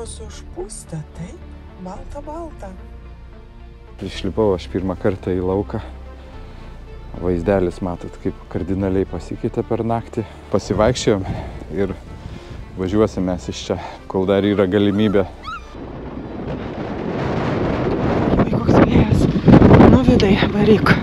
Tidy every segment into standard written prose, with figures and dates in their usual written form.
vos užpūsta, taip, balta. Išlipau aš pirmą kartą į lauką. Vaizdelis, matot, kaip kardinaliai pasikeitė per naktį. Pasivaikščiojom ir važiuosime iš čia, kol dar yra galimybė. Oi, koks vėjas. Nu, Vidai, varyk.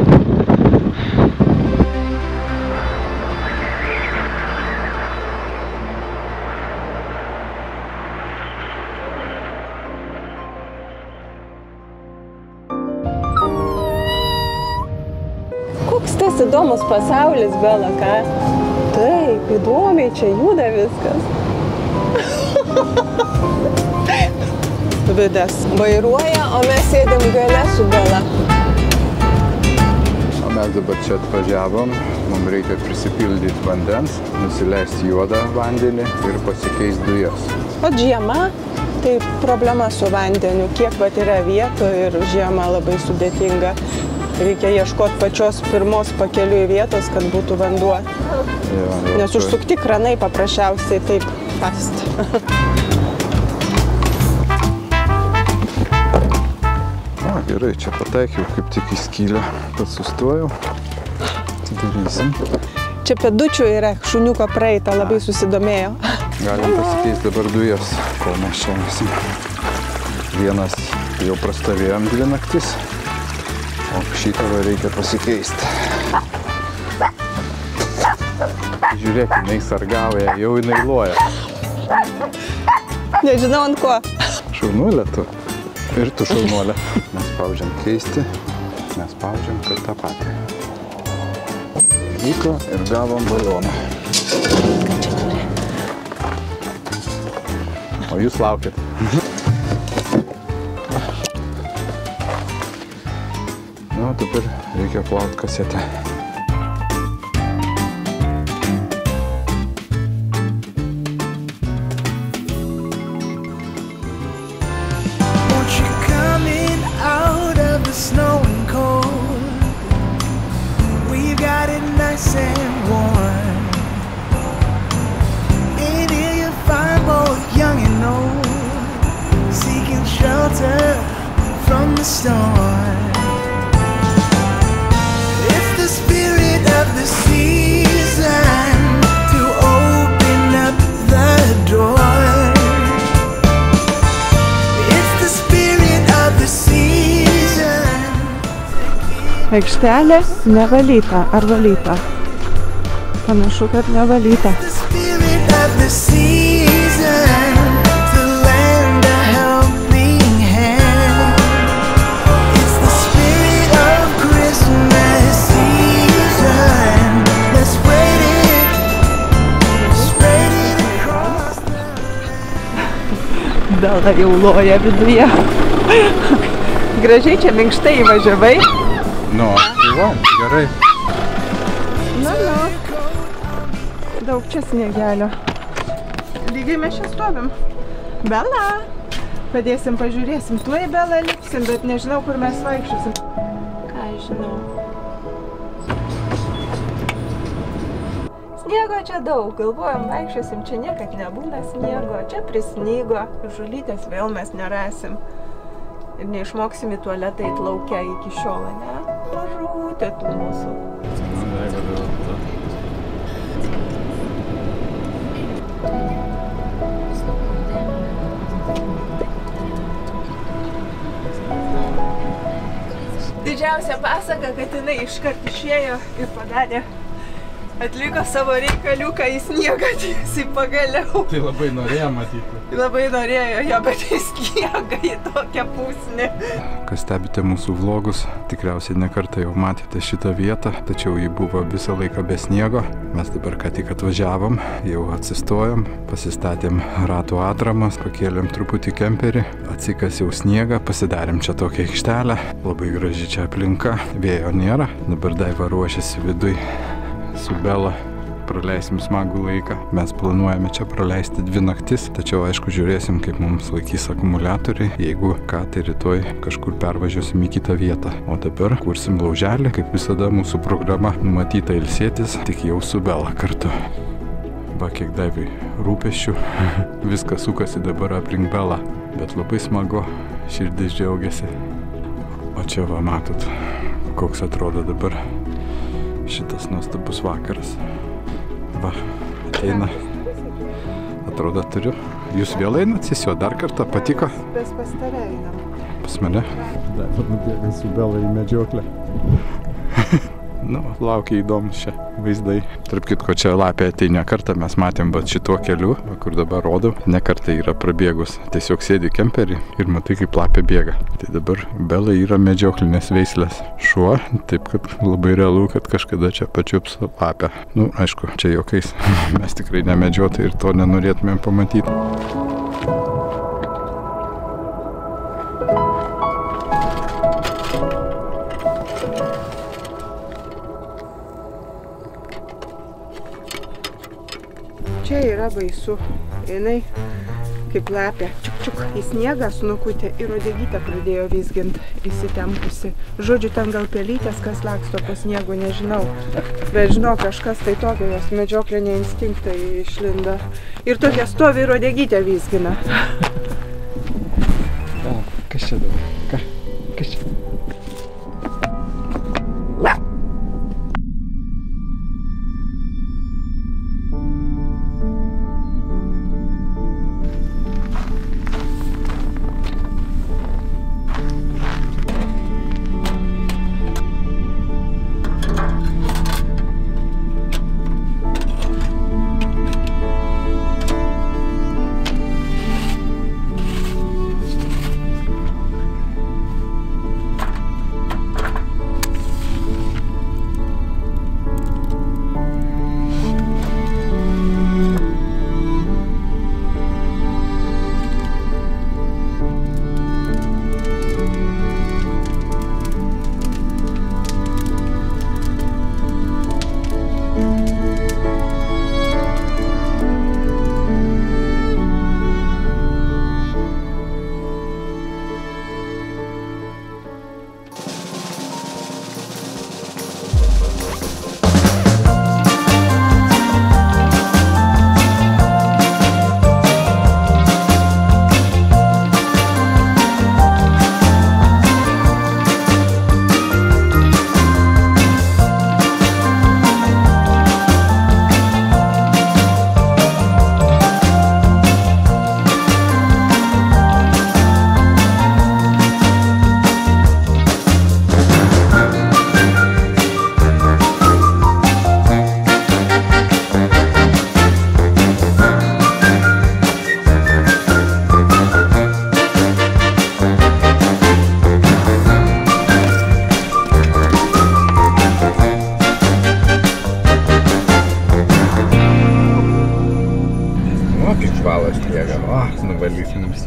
Įdomus pasaulis, Bela, ką? Taip, įdomiai, čia juda viskas. Vidas vairuoja, o mes sėdėm gale su Bela. O mes dabar čia atvažiavom, mums reikia prisipildyti vandens, nusileisti juodą vandenį ir pasikeisti dujas. O žiema, tai problema su vandeniu, kiek vat yra vietų ir žiema labai sudėtinga. Reikia ieškoti pačios pirmos pakeliui vietos, kad būtų vanduo. Nes užsukti kranai paprasčiausiai taip fast. O, gerai, čia pataikiau kaip tik į skylę. Pats sustojau. Atidarysim. Čia pedučių yra, šuniuko praeitą labai susidomėjo. Galim pasikeisti dabar dujas, kol mes čia esim. Vienas jau prastovėjom dvi naktis. O šitą reikia pasikeisti. Žiūrėk, jinai sargauja, jau jinai loja. Nežinau ant ko. Šaunuolė tu. Ir tu šaunuolė. Mes spaudžiam keisti, mes spaudžiam ir tą patį. Vyko ir gavom balioną. O jūs laukit. Nu, dabar reikia plauti kasetę. Aikštelė nevalyta, ar valyta? Panašu, kad nevalyta. Bela jau loja viduje. Gražiai čia minkštai įvažiavai. Nu, wow, gerai. Nu. Daug čia sniegelio. Lygiai mes čia stovim. Bela, padėsim, pažiūrėsim. Tuoj, Bela, lipsim, bet nežinau, kur mes vaikščiosim. Ką žinau. Sniego čia daug. Galvojom, vaikščiosim. Čia niekad nebūna sniego. Čia prisnygo. Žulytės vėl mes nerasim. Ir neišmoksim į tualetą įtlaukę iki šiolą, ne? Mažutė tų mūsų. Didžiausia pasaka, kad jinai iškart išėjo ir padarė, atliko savo reikaliuką į sniegą, tiesiai pagaliau. Tai labai norėjo matyti. Labai norėjo jo, bet į sniegą, į tokią pusnį. Kas stebite mūsų vlogus, tikriausiai ne kartą jau matėte šitą vietą, tačiau ji buvo visą laiką be sniego. Mes dabar ką tik atvažiavom, jau atsistojom, pasistatėm ratų atramas, pakėlėm truputį kemperį, atsikasiau sniegą, pasidarėm čia tokią aikštelę. Labai graži čia aplinka, vėjo nėra. Dabar Daiva ruošiasi viduj. Su Bela praleisim smagų laiką. Mes planuojame čia praleisti 2 naktis, tačiau aišku žiūrėsim, kaip mums laikys akumuliatoriai. Jeigu ką, tai rytoj kažkur pervažiuosim į kitą vietą. O dabar kursim lauželį, kaip visada mūsų programa numatyta ilsėtis, tik jau su Bela kartu. va kiek Daivai rūpesčių. Viskas sukasi dabar aplink Belą, bet labai smagu, širdis džiaugiasi. O čia va matot, koks atrodo dabar šitas nuostabus vakaras. Va, ateina. Atrodo turiu. Jūs vėl einat, sesio, dar kartą patiko? Mes pas tave einam. Pas mane? Daivai nubėga su Bela į medžioklę. Nu, laukia įdomus čia vaizdai. Tarp kitko, čia lapė ateina kartą, mes matėm va šituo keliu, kur dabar rodau, ne kartą yra prabėgus. Tiesiog sėdi kemperį ir matai, kaip lapė bėga. Tai dabar Bela yra medžioklinės veislės šuo, taip kad labai realu, kad kažkada čia pačiups lapę. Nu, aišku, čia jokais. Mes tikrai nemedžiotai ir to nenorėtumėm pamatyti. Čia yra baisu, jinai kaip lapė, čiuk-čiuk į sniegą sunukutė ir odegytę pradėjo visgint įsitempusi. Žodžiu, ten gal pelytės, kas laksto po sniegu, nežinau. Bet žinau, kažkas tai tokio, jos medžioklinė instinktai išlindo. Ir tokia stovi ir odegytę visgina. Kas čia dabar? Ką? Kas čia?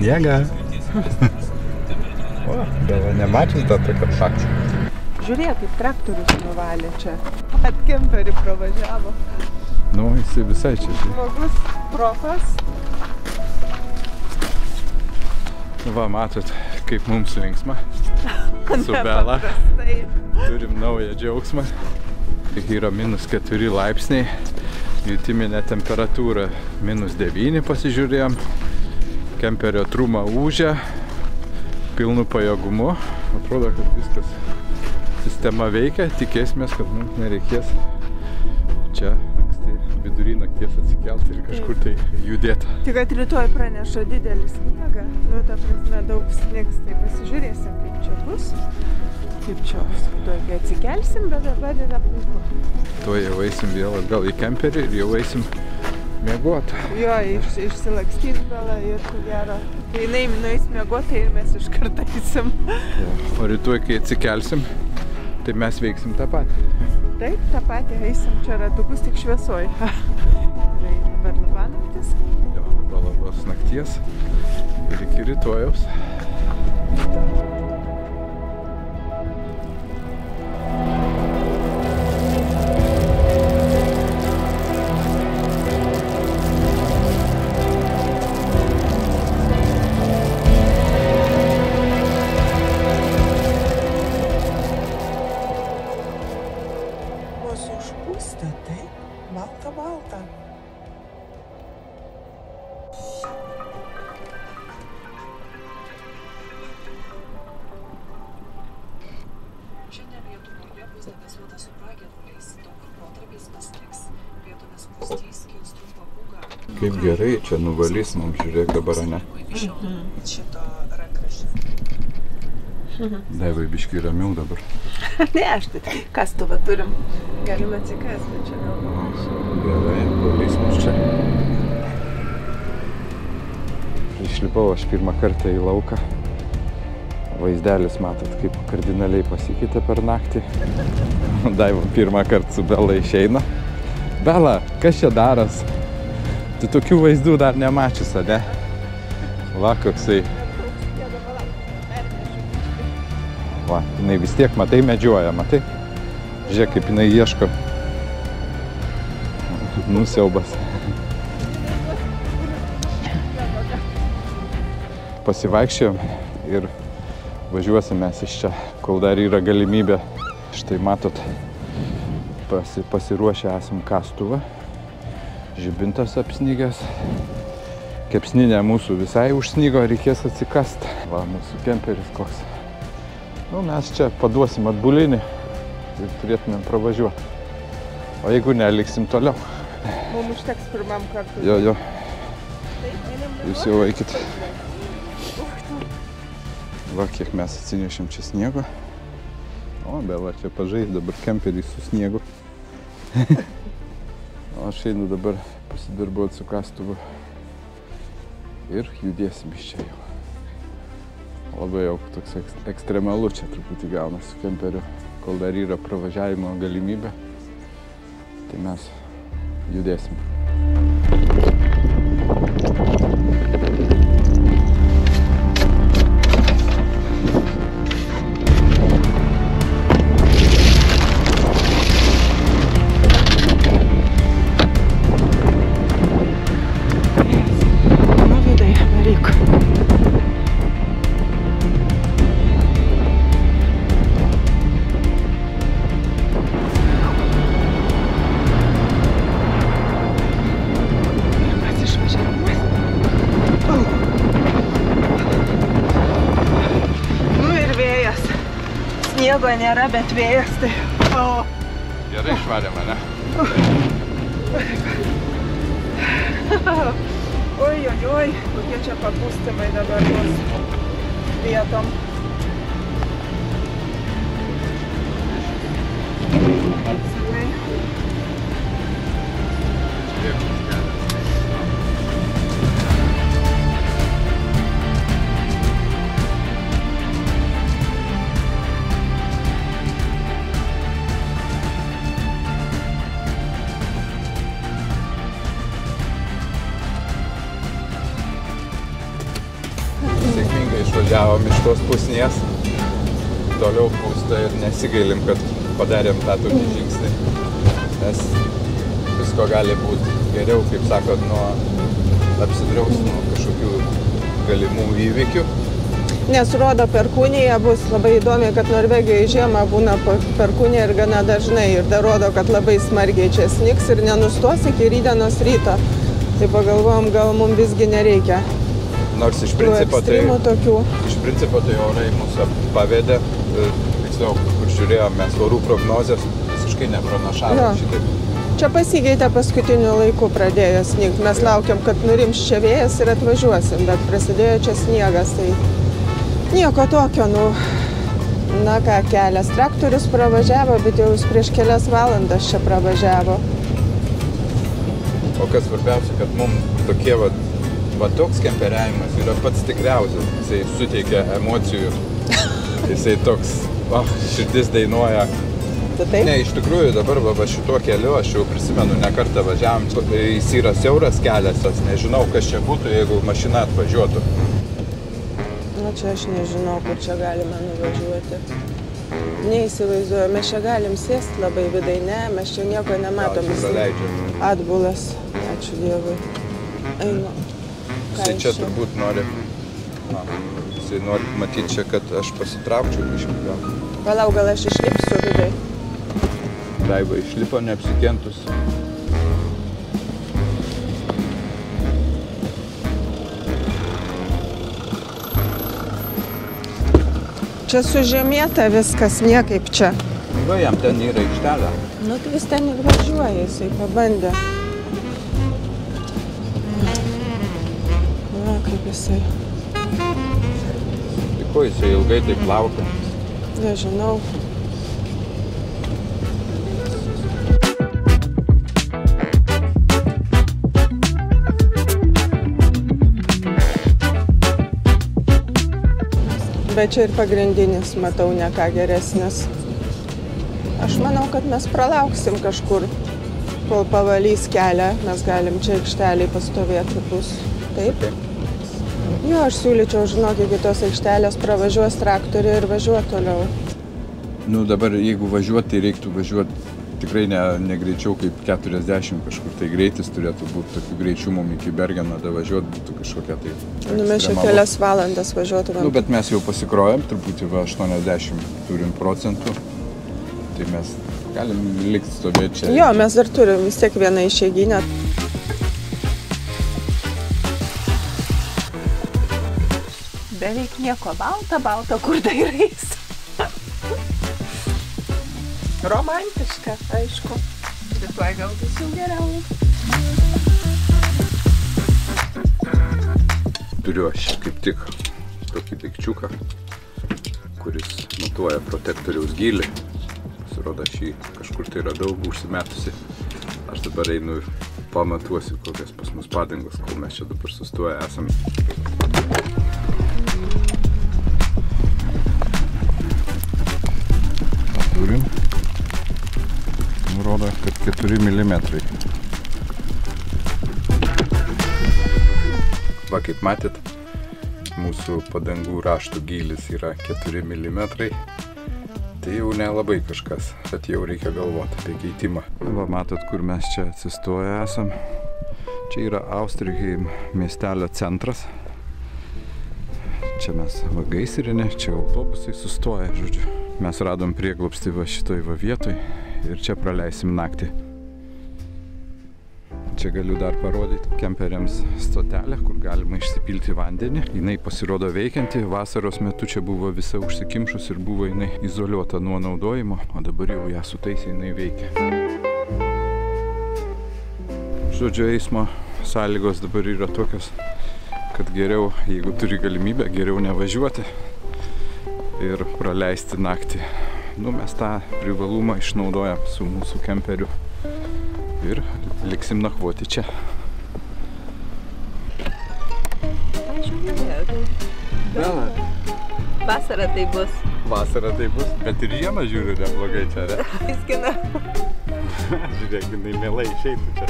Sniegą. O, Bela, nemačiau tą tokią šakčią. Žiūrėk, kaip traktorius nuvalė čia. Pat kemperį pravažiavo. Nu, jisai visai čia. Žmogus, profas. Va, matot, kaip mums linksma. Su Bela. Turim naują džiaugsmą. Yra -4 laipsniai. Jutiminė temperatūra -9 pasižiūrėjom. Kemperio trumą ūžia pilnu pajėgumu. Atrodo, kad viskas sistema veikia. Tikėsimės, kad mums nereikės čia anksti vidury nakties atsikelti ir kažkur tai judėti. Tik kad rytoj praneša didelį sniegą. Nu, ta prasme, daug sniegs. Tai pasižiūrėsim, kaip čia bus. Kaip čia bus. Tuoj atsikelsim, bet dabar yra puiku. Tuoj jau eisim vėl atgal į kemperį ir jau eisim mėguot. Jo, išsilakstys Bela ir tu gero. Kai jinai nueis mėguot, tai ir mes iškartaisim. O rytoj, kai atsikelsim, tai mes veiksim tą patį. Taip, tą patį eisim čia ratukus, tik šviesoj. Tai dabar labanaktis. Jo, dabar labos nakties ir iki rytojaus. Užpūsta, tai balta-balta. Kaip gerai, čia nuvalys mums, žiūrėk dabar, ne? Daivai biškai ramiau dabar. Ne, aš tai kastuvą turim. Galim atsikasti čia galbūt. Gerai, nuvalys mums čia. Išlipau aš pirmą kartą į lauką. Vaizdelis, matot, kaip kardinaliai pasikeitė per naktį. Daiva pirmą kartą su Bella išeina. Bella, kas čia daras? Tu tokių vaizdų dar nemačius, ane? Va, koksai. Va, jinai vis tiek, matai, medžioja, matai? Žiūrėk, kaip jinai ieško. Nusiaubas. Pasivaikščiojom ir važiuosime iš čia, kol dar yra galimybė. Štai matot, pasiruošę esam kastuvą. Žibintas apsnygęs, kepsninė mūsų visai užsnygo, reikės atsikast. Va, mūsų kemperis koks. Nu, mes čia paduosim atbulinį ir turėtumėm pravažiuoti. O jeigu ne, liksim toliau. Mums užteks pirmam kartu. Jo, jo. Jūs jau eikit. Va, kiek mes atsinešim čia sniego. O, Bella čia pažais dabar kemperį su sniegu. Aš einu dabar pasidarbuoti su kastuvu ir judėsim iš čia jau. Labai jau toks ekstremalu čia truputį gauna su kemperiu. Kol dar yra pravažiavimo galimybė, tai mes judėsim. Nieko nėra, bet vėjas, tai... Gerai išvarė mane. Oi, oi, oi, kokie čia papūstimai dabar bus vietom. Išvažiavom iš tos pusnės, toliau pūsto ir nesigailim, kad padarėm tą tokį žingsnį, nes visko gali būti geriau, kaip sakot, apsidrausti nuo kažkokių galimų įvykių. Nes rodo perkūnija, bus labai įdomi, kad Norvegijoje žiemą būna perkūnija ir gana dažnai, ir dar rodo, kad labai smarkiai čia snigs ir nenustos iki rytdienos ryto. Tai pagalvojom, gal mums visgi nereikia. Nors iš principo tai orai mūsų pavedė, tiksliau, kur žiūrėjom, mes orų prognozės visiškai nepranašavom šitaip. Čia pasikeitė paskutiniu laiku, pradėjo snigt. Mes laukiam, kad nurims čia vėjas ir atvažiuosim, bet prasidėjo čia sniegas, tai nieko tokio, nu, na ką, kelias traktorius pravažiavo, bet jau prieš kelias valandas čia pravažiavo. O kas svarbiausia, kad mums tokie, va, toks kemperiavimas yra pats tikriausias, jisai suteikia emocijų, jisai toks, oh, širdis dainuoja. Ne, iš tikrųjų dabar va šituo keliu, aš jau prisimenu, ne kartą važiavam, jis yra siauras kelias, aš nežinau, kas čia būtų, jeigu mašina atvažiuotų. Na čia aš nežinau, kur čia galime nuvažiuoti. Neįsivaizduoju, mes čia galim sėsti labai vidai, ne, mes čia nieko nematom, jis atbulas, ačiū Dievui. Einu. Jisai čia turbūt nori, matyti čia, kad aš pasitraukčiau išlipę. Palauk, gal aš išlipsiu vidai. Daiva išlipo neapsikentus. Čia sužemėta viskas, niekaip čia. Nu, jam ten yra aikštelė. Nu, tai vis ten įvažiuoja, jisai pabandė. Na, kaip jisai. Tai ko jisai ilgai taip laukia? Nežinau. Bet čia ir pagrindinis, matau, ne ką geresnis. Aš manau, kad mes pralauksim kažkur, kol pavalys kelią, mes galim čia aikštelėj pastovėti bus. Taip? Jo, aš siūlyčiau, žinok, iki tos aikštelės pravažiuos traktoriai ir važiuot toliau. Nu, dabar jeigu važiuoti, tai reiktų važiuoti tikrai ne greičiau kaip 40 kažkur, tai greitis turėtų būti, tokiu greičiu mums iki Bergeno davažiuoti būtų kažkokia tai ekstremalo. Nu, mes čia kelias valandas važiuotumėm. Nu, bet mes jau pasikrojom, truputį 80 turim procentų, tai mes galim likti stovėti čia. Jo, mes dar turim vis tiek vieną išeiginę. Beveik nieko, balta, balta, kur dairais. Romantiška, aišku. Bet tuoj gal bus jau geriau. Turiu aš kaip tik tokį daikčiuką, kuris matuoja protektoriaus gylį. Pasirodo, aš jį kažkur tai radau, užsimetusi. Aš dabar einu ir pamatuosiu, kokias pas mus padangos, kol mes čia dabar sustoję esame. Turim. Rodo, kad 4 mm. Va, kaip matėt, mūsų padangų raštų gylis yra 4 mm. Tai jau nelabai kažkas, bet jau reikia galvoti apie keitimą. Va, matot, kur mes čia atsistoję esam. Čia yra Austrheim miestelio centras. Čia mes gaisrinė, čia autobusai sustoja, žodžiu. Mes radom prieglobstį va šitoj va vietoj. Ir čia praleisim naktį. Čia galiu dar parodyti kemperiams stotelę, kur galima išsipilti vandenį. Jinai pasirodo veikianti. Vasaros metu čia buvo visa užsikimšus ir buvo jinai izoliuota nuo naudojimo. O dabar jau ją sutaisė, jinai veikia. Žodžiu, eismo sąlygos dabar yra tokios, kad geriau, jeigu turi galimybę, geriau nevažiuoti ir praleisti naktį. Nu, mes tą privalumą išnaudojam su mūsų kemperiu ir liksim nakvoti čia. Bella. Vasara tai bus. Vasara tai bus, bet ir žiemą žiūriu neblogai čia, ne? Viskina. Žiūrėk, jinai mielai išeitų čia.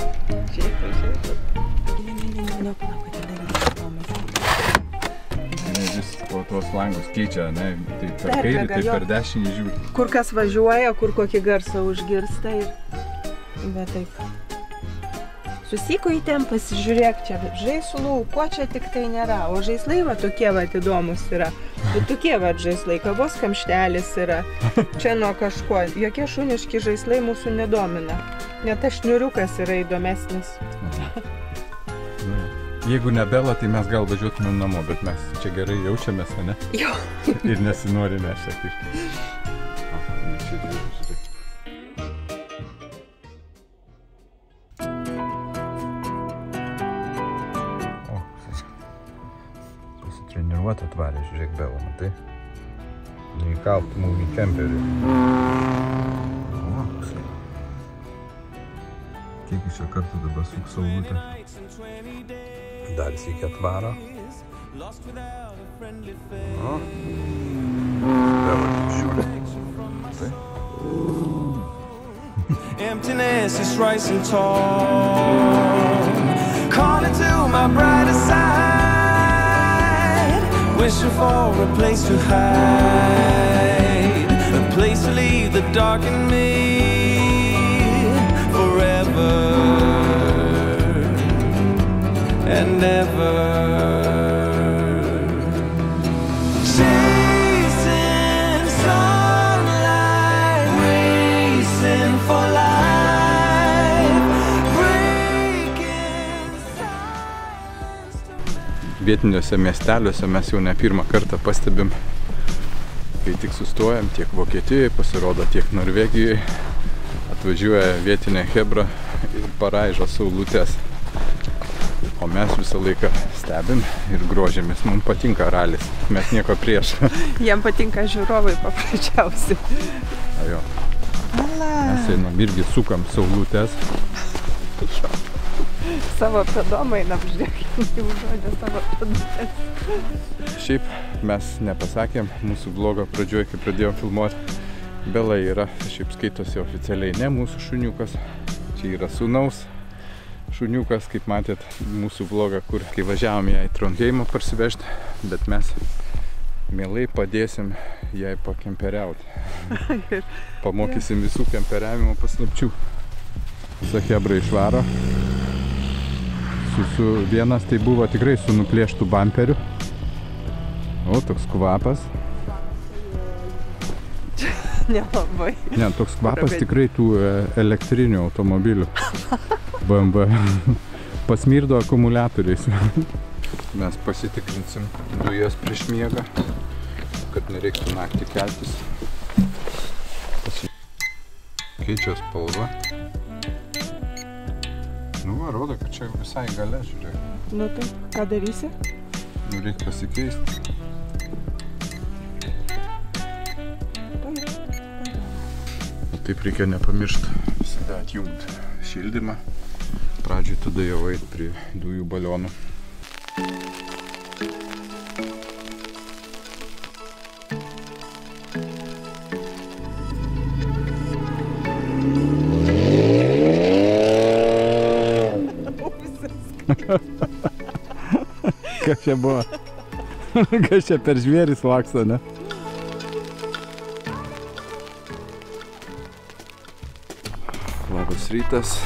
Išeitų, išeitų. Ne, tuos langus keičia, ne, tai per kairį, tai per dešinį žiūri. Kur kas važiuoja, kur kokį garsą užgirsta ir... Bet taip. Susiko į ten, pasižiūrėk čia, žaislų, ko čia tik tai nėra, o žaislai va tokie va įdomus yra. Bet tokie va žaislai, kavos kamštelis yra, čia nuo kažko, jokie šuniški žaislai mūsų nedomina. Net tas šniuriukas yra įdomesnis. Jeigu ne Bella, tai mes gal važiuotumėm namo, bet mes čia gerai jaučiamės, ne? Jo. Ir nesinorime aš sakyti. O, pasitreniruot atvarė, žiūrėk Bella, matai? Neįkaltų mūgį kemperį. O, pusai. Kiek iš jo kartų dabar suksaulutę? Dar sėkia atvaro. O. Bella, kaip žiūrė. Tai. Emptiness is rising tall. Calling to my brighter side. Wishing for a place to hide. A place to leave the dark in me. Forever. And never chasing sunlight, racing for life, breaking silence. Vietiniuose miesteliuose mes jau ne pirmą kartą pastebim, kai tik sustojam, tiek Vokietijoje, pasirodo tiek Norvegijoje, atvažiuoja vietinė hebra ir paraižo saulutes. O mes visą laiką stebim ir grožėmės. Mums patinka ralis, mes nieko prieš. Jam patinka žiūrovai paprasčiausiai. Jo. Mes einam irgi sukam saulutes. Jo. Savo pėdom einam, žiūrėkime, užuodė savo pėdutes. Šiaip mes nepasakėm mūsų vlogo pradžioj, kai pradėjom filmuoti. Bella yra, šiaip skaitosi oficialiai ne mūsų šuniukas. Čia yra sūnaus šuniukas, kaip matėt mūsų vlogą, kur kai važiavom ją į Trondheimą parsivežti, bet mes mielai padėsim jai pakemperiauti. Pamokysim visų kemperiavimo paslapčių. Visa hebra išvaro. Vienas tai buvo tikrai su nuplėštų bamperiu. O, toks kvapas. Nelabai. Ne, toks kvapas tikrai tų elektrinių automobilių. BMW. Pasmirdo akumuliatoriais. Mes pasitikrinsim dujas prieš miegą, kad nereiktų naktį keltis. Keičia spalva. Nu va, rodo, kad čia visai gale, žiūrėk. Nu tai, ką darysi? Nu, reikia pasikeisti. Taip reikia nepamiršti visada atjungti šildymą. Pradžiai tada jau eit prie dujų balionų. Kas čia buvo? Kas čia per žvėris lakso, ne? Rytas.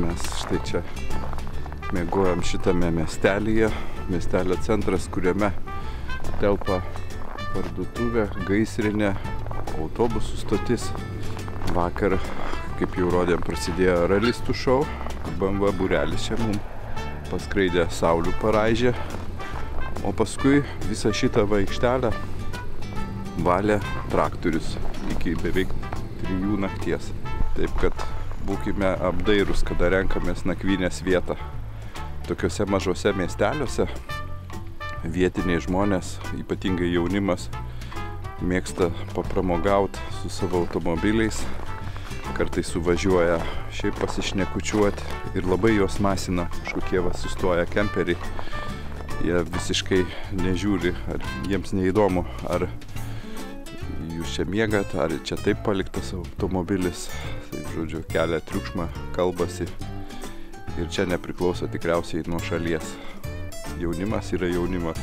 Mes štai čia mėgojam šitame miestelyje. Miestelio centras, kuriame telpa parduotuvė, gaisrinė, autobusų stotis. Vakar, kaip jau rodėm, prasidėjo ralistų šou. BMW būrelis čia mums paskraidė, saulių paraižė. O paskui visą šitą aikštelę valė traktorius iki beveik 3 nakties. Taip kad būkime apdairūs, kada renkamės nakvynės vietą. Tokiuose mažose miesteliuose vietiniai žmonės, ypatingai jaunimas, mėgsta papramogauti su savo automobiliais, kartais suvažiuoja šiaip pasišnekučiuoti ir labai juos masina, kažkokie va sustoja kemperiai. Jie visiškai nežiūri, ar jiems neįdomu, ar jūs čia miegat, ar čia taip paliktas automobilis. Tai, žodžiu, kelia triukšmą, kalbasi ir čia nepriklauso tikriausiai nuo šalies. Jaunimas yra jaunimas.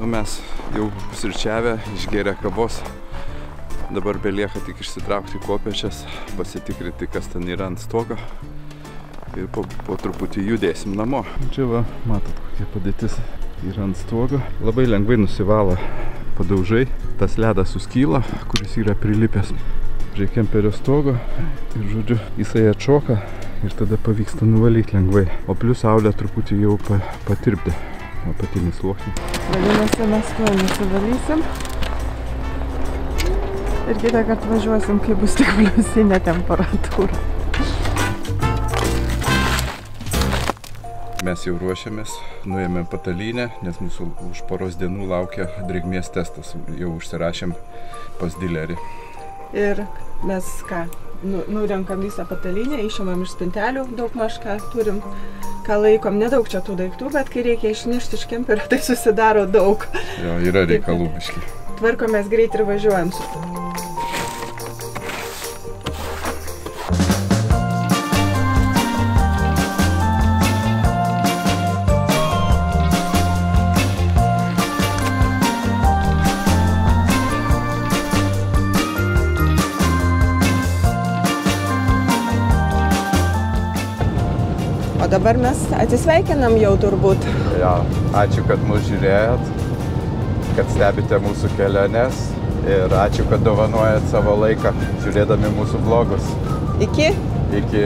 Nu, mes jau pusryčiavę, išgėrę kavos. Dabar belieka tik išsitraukti kopėčias, pasitikrinti, kas ten yra ant stogo. Ir po truputį judėsim namo. Čia va, matot, kokia padėtis yra ant stogo. Labai lengvai nusivalo padaužai. Tas ledas suskyla, kuris yra prilipęs prie kemperio stogo. Ir žodžiu, jisai atšoka ir tada pavyksta nuvalyti lengvai. O plius saulė truputį jau patirpdė apatinį sluoksnį. Vadinasi, mes tuo nusivalysim. Ir kitą kartą važiuosim, kai bus tik pliusinė temperatūra. Mes jau ruošiamės, nuėjome patalynę, nes mūsų už poros dienų laukia drėgmės testas. Jau užsirašėm pas dilerį. Ir mes ką, nurenkam visą patalynę, išimam iš spintelių, daug maž ką turim, ką laikom. Nedaug čia tų daiktų, bet kai reikia išnešti iš kemperio, tai susidaro daug. Jo, yra reikalų biški. Tvarkomės greit ir važiuojam. Dabar mes atsisveikinam jau turbūt. Jo, ačiū, kad mus žiūrėjot, kad stebite mūsų keliones ir ačiū, kad dovanojat savo laiką žiūrėdami mūsų vlogus. Iki. Iki.